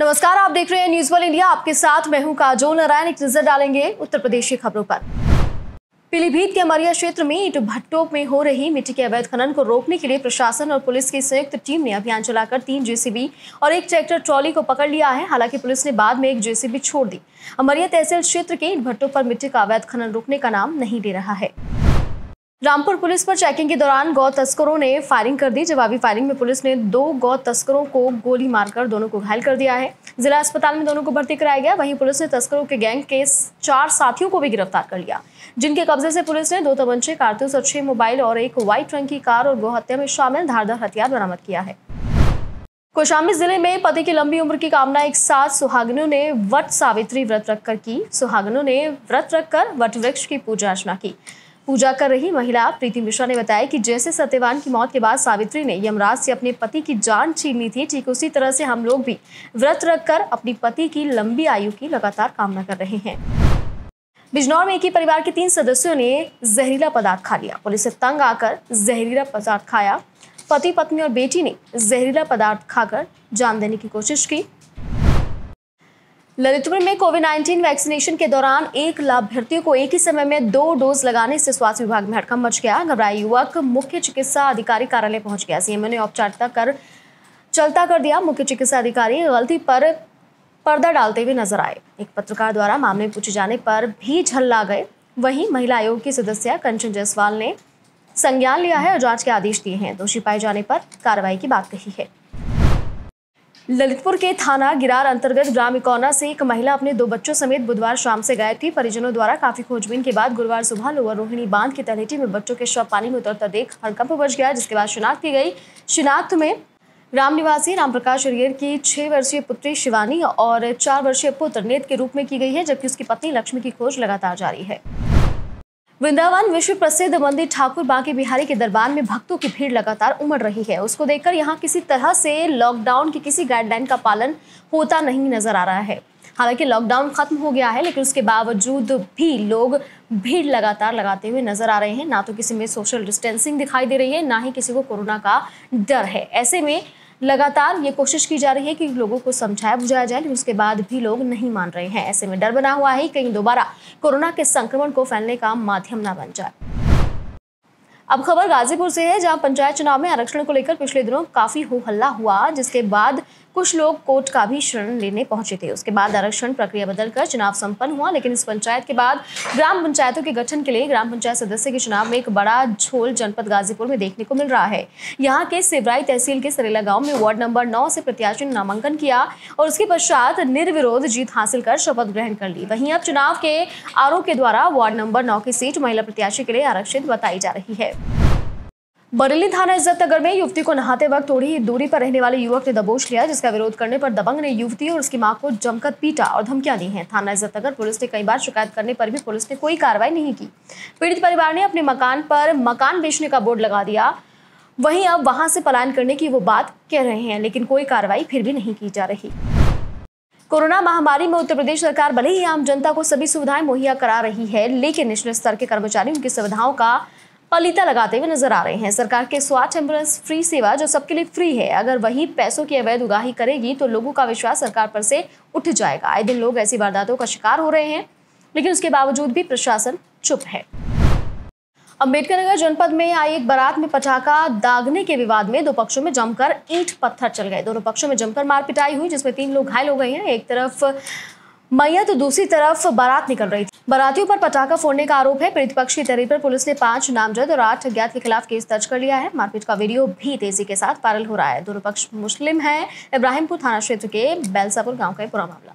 नमस्कार, आप देख रहे हैं न्यूज वर्ल्ड इंडिया। आपके साथ मैं हूं काजोल नारायण। एक नजर डालेंगे उत्तर प्रदेश की खबरों पर। पीलीभीत के अमरिया क्षेत्र में ईंट भट्टों में हो रही मिट्टी के अवैध खनन को रोकने के लिए प्रशासन और पुलिस की संयुक्त टीम ने अभियान चलाकर 3 जेसीबी और 1 ट्रैक्टर ट्रॉली को पकड़ लिया है। हालांकि पुलिस ने बाद में 1 जेसीबी छोड़ दी। अमरिया तहसील क्षेत्र के ईंट भट्टों पर मिट्टी का अवैध खनन रोकने का नाम नहीं ले रहा है। रामपुर पुलिस पर चेकिंग के दौरान गौ तस्करों ने फायरिंग कर दी। जवाबी फायरिंग में पुलिस ने 2 गौ तस्करों को गोली मारकर दोनों को घायल कर दिया है। जिला अस्पताल में दोनों को भर्ती कराया गया। वहीं पुलिस ने तस्करों के गैंग के 4 साथियों को भी गिरफ्तार कर लिया, जिनके कब्जे से पुलिस ने 2 तमंचे, कारतूस और 6 मोबाइल और 1 व्हाइट रंग की कार और गौहत्या में शामिल धारदार हथियार बरामद किया है। कौशाम्बी जिले में पति की लंबी उम्र की कामना एक साथ सुहागनों ने वट सावित्री व्रत रखकर की। सुहागनों ने व्रत रखकर वट वृक्ष की पूजा अर्चना की। पूजा कर रही महिला प्रीति मिश्रा ने बताया कि जैसे सत्यवान की मौत के बाद सावित्री ने यमराज से अपने पति की जान छीन ली थी, ठीक उसी तरह से हम लोग भी व्रत रखकर अपनी पति की लंबी आयु की लगातार कामना कर रहे हैं। बिजनौर में एक ही परिवार के 3 सदस्यों ने जहरीला पदार्थ खा लिया। पुलिस से तंग आकर जहरीला पदार्थ खाया। पति, पत्नी और बेटी ने जहरीला पदार्थ खाकर जान देने की कोशिश की। ललितपुर में कोविड-19 वैक्सीनेशन के दौरान 1 लाभार्थियों को एक ही समय में 2 डोज लगाने से स्वास्थ्य विभाग में हड़कंप मच गया। घबराए युवक मुख्य चिकित्सा अधिकारी कार्यालय पहुंच गया। सीएमओ ने औपचारिकता कर चलता कर दिया। मुख्य चिकित्सा अधिकारी गलती पर पर्दा डालते हुए नजर आए। एक पत्रकार द्वारा मामले पूछे जाने पर भी झल्ला गए। वहीं महिला आयोग की सदस्या कंचन जायसवाल ने संज्ञान लिया है और जाँच के आदेश दिए हैं। दोषी पाए जाने पर कार्रवाई की बात कही है। ललितपुर के थाना गिरार अंतर्गत ग्राम इकौना से एक महिला अपने 2 बच्चों समेत बुधवार शाम से गायब थी। परिजनों द्वारा काफी खोजबीन के बाद गुरुवार सुबह लोअर रोहिणी बांध की तलहटी में बच्चों के शव पानी में उतरता देख हड़कंप मच गया, जिसके बाद शिनाख्त की गई। शिनाख्त में ग्राम निवासी रामप्रकाश अरियर की 6 वर्षीय पुत्री शिवानी और 4 वर्षीय पुत्र नेत के रूप में की गई है, जबकि उसकी पत्नी लक्ष्मी की खोज लगातार जारी है। वृंदावन विश्व प्रसिद्ध मंदिर ठाकुर बांके बिहारी के दरबार में भक्तों की भीड़ लगातार उमड़ रही है। उसको देखकर यहां किसी तरह से लॉकडाउन की किसी गाइडलाइन का पालन होता नहीं नजर आ रहा है। हालांकि लॉकडाउन खत्म हो गया है, लेकिन उसके बावजूद भी लोग भीड़ लगातार लगाते हुए नजर आ रहे हैं। ना तो किसी में सोशल डिस्टेंसिंग दिखाई दे रही है, ना ही किसी को कोरोना का डर है। ऐसे में लगातार ये कोशिश की जा रही है कि लोगों को समझाया बुझाया जाए, लेकिन उसके बाद भी लोग नहीं मान रहे हैं। ऐसे में डर बना हुआ है कहीं दोबारा कोरोना के संक्रमण को फैलने का माध्यम ना बन जाए। अब खबर गाजीपुर से है, जहां पंचायत चुनाव में आरक्षण को लेकर पिछले दिनों काफी हो हल्ला हुआ, जिसके बाद कुछ लोग कोर्ट का भी शरण लेने पहुंचे थे। उसके बाद आरक्षण प्रक्रिया बदलकर चुनाव संपन्न हुआ, लेकिन इस पंचायत के बाद ग्राम पंचायतों के गठन के लिए ग्राम पंचायत सदस्य के चुनाव में एक बड़ा झोल जनपद गाजीपुर में देखने को मिल रहा है। यहाँ के सिवराई तहसील के सरेला गाँव में वार्ड नंबर 9 से प्रत्याशी ने नामांकन किया और उसके पश्चात निर्विरोध जीत हासिल कर शपथ ग्रहण कर ली। वहीं अब चुनाव के आरओ के द्वारा वार्ड नंबर 9 की सीट महिला प्रत्याशी के लिए आरक्षित बताई जा रही है। बरेली थाना इज्जतनगर में युवती को नहाते वक्त थोड़ी ही दूरी पर रहने वाले युवक ने दबोच लिया, जिसका विरोध करने पर दबंग ने युवती और उसकी मां को जमकर पीटा और धमकियां दी हैं। थाना इज्जतनगर पुलिस ने कई बार शिकायत करने पर भी पुलिस ने कोई कार्रवाई नहीं की। पीड़ित परिवार ने अपने मकान पर मकान बेचने का बोर्ड लगा दिया। वहीं अब वहां से पलायन करने की वो बात कह रहे हैं, लेकिन कोई कार्रवाई फिर भी नहीं की जा रही। कोरोना महामारी में उत्तर प्रदेश सरकार भले ही आम जनता को सभी सुविधाएं मुहैया करा रही है, लेकिन निचले स्तर के कर्मचारी उनकी सुविधाओं का पलीता लगाते हुए नजर आ रहे हैं। सरकार के स्वास्थ्य एम्बुलेंस फ्री सेवा जो सबके लिए फ्री है, अगर वही पैसों की अवैध उगाही करेगी तो लोगों का विश्वास सरकार पर से उठ जाएगा। आए दिन लोग ऐसी वारदातों का शिकार हो रहे हैं, लेकिन उसके बावजूद भी प्रशासन चुप है। अम्बेडकर नगर जनपद में आई एक बारात में पटाखा दागने के विवाद में 2 पक्षों में जमकर ईंट पत्थर चल गए। दोनों पक्षों में जमकर मार पिटाई हुई, जिसमें 3 लोग घायल हो गए हैं। एक तरफ मैया तो दूसरी तरफ बारात निकल रही थी। बारातियों पर पटाखा फोड़ने का आरोप है। पीड़ित पक्ष की तहरीर पर पुलिस ने 5 नामजद और 8 अज्ञात के खिलाफ केस दर्ज कर लिया है। मारपीट का वीडियो भी तेजी के साथ वायरल हो रहा है। दोनों पक्ष मुस्लिम हैं। इब्राहिमपुर थाना क्षेत्र के बैलसापुर गांव का पूरा मामला।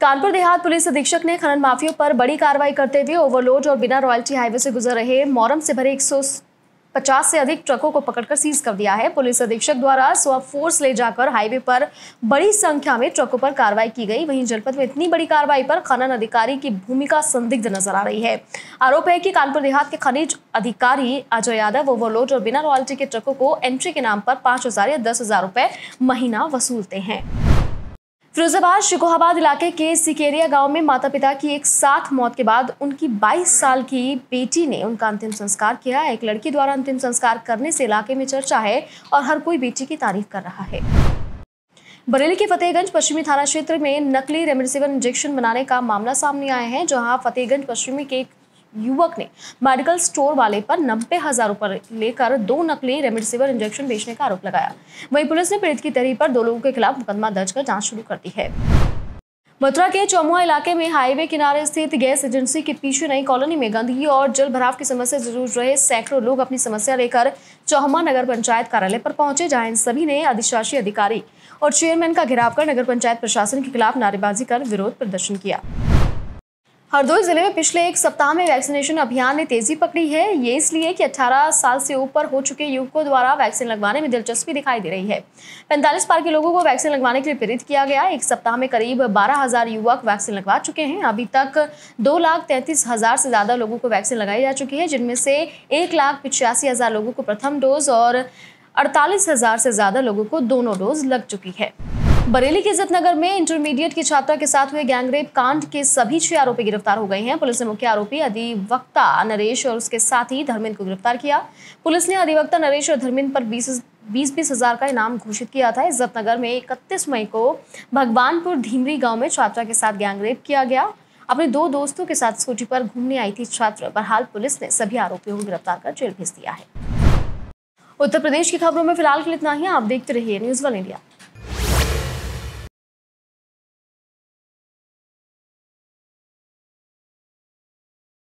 कानपुर देहात पुलिस अधीक्षक ने खनन माफियों पर बड़ी कार्रवाई करते हुए ओवरलोड और बिना रॉयल्टी हाईवे से गुजर रहे मोरम से भरे 150 से अधिक ट्रकों को पकड़कर सीज कर दिया है। पुलिस अधीक्षक द्वारा स्वाब फोर्स ले जाकर हाईवे पर बड़ी संख्या में ट्रकों पर कार्रवाई की गई। वहीं जनपद में इतनी बड़ी कार्रवाई पर खनन अधिकारी की भूमिका संदिग्ध नजर आ रही है। आरोप है कि कानपुर देहात के खनिज अधिकारी अजय यादव ओवरलोड और बिना रॉयल्टी के ट्रकों को एंट्री के नाम पर 5,000 या 10,000 रुपए महीना वसूलते हैं। फिरोजाबाद शिकोहाबाद इलाके के सिकेरिया गांव में माता पिता की एक साथ मौत के बाद उनकी 22 साल की बेटी ने उनका अंतिम संस्कार किया। एक लड़की द्वारा अंतिम संस्कार करने से इलाके में चर्चा है और हर कोई बेटी की तारीफ कर रहा है। बरेली के फतेहगंज पश्चिमी थाना क्षेत्र में नकली रेमडेसिविर इंजेक्शन बनाने का मामला सामने आया है, जहां फतेहगंज पश्चिमी के युवक ने मेडिकल स्टोर वाले पर 90,000 रुपये लेकर 2 नकली रेमडेसिविर इंजेक्शन बेचने का आरोप लगाया। वहीं पुलिस ने पीड़ित की तहरीर पर 2 लोगों के खिलाफ मुकदमा दर्ज कर जांच शुरू कर दी है। मथुरा के चौमुहा इलाके में हाईवे किनारे स्थित गैस एजेंसी के पीछे नई कॉलोनी में गंदगी और जल भराव की समस्या से जूझ रहे सैकड़ों लोग अपनी समस्या लेकर चौमुहा नगर पंचायत कार्यालय पर पहुंचे, जहां इन सभी ने अधिशासी अधिकारी और चेयरमैन का घेराव कर नगर पंचायत प्रशासन के खिलाफ नारेबाजी कर विरोध प्रदर्शन किया। हरदोई जिले में पिछले एक सप्ताह में वैक्सीनेशन अभियान ने तेजी पकड़ी है। ये इसलिए कि 18 साल से ऊपर हो चुके युवकों द्वारा वैक्सीन लगवाने में दिलचस्पी दिखाई दे रही है। 45 पार के लोगों को वैक्सीन लगवाने के लिए प्रेरित किया गया। एक सप्ताह में करीब 12,000 युवक वैक्सीन लगवा चुके हैं। अभी तक 2,33,000 से ज़्यादा लोगों को वैक्सीन लगाई जा चुकी है, जिनमें से 1,85,000 लोगों को प्रथम डोज और 48,000 से ज़्यादा लोगों को दोनों डोज लग चुकी है। बरेली के इज्जतनगर में इंटरमीडिएट की छात्रा के साथ हुए गैंगरेप कांड के सभी 6 आरोपी गिरफ्तार हो गए हैं। पुलिस ने मुख्य आरोपी अधिवक्ता नरेश और उसके साथी धर्मिंद को गिरफ्तार किया। पुलिस ने अधिवक्ता नरेश और धर्मिंद पर 20,000 का इनाम घोषित किया था। इज्जतनगर में 31 मई को भगवानपुर धीमरी गाँव में छात्रा के साथ गैंगरेप किया गया। अपने 2 दोस्तों के साथ स्कूटी पर घूमने आई थी छात्रा। बहरहाल पुलिस ने सभी आरोपियों को गिरफ्तार कर जेल भेज दिया है। उत्तर प्रदेश की खबरों में फिलहाल के लिए इतना ही। आप देखते रहिए न्यूज़ वर्ल्ड इंडिया।